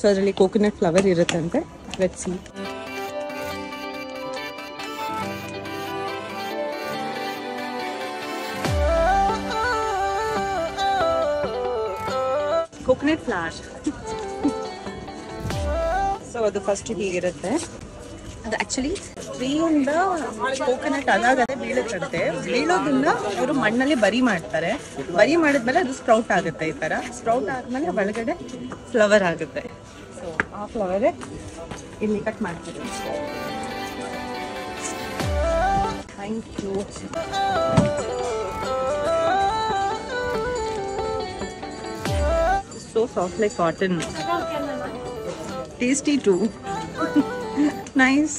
So adralli coconut flower iruttante. Let's see. Coconut flower. So the first tree irutte. Actually, tree and coconut adagade beelutte. Beelodunna avaru mannalli bari maartare. Bari maadidmele adu sprout agutte ee tara. Sprout aadmele balagade flower agutte. So aa flower illi cut maartare. Thank you. So soft like cotton. Tasty too. Nice.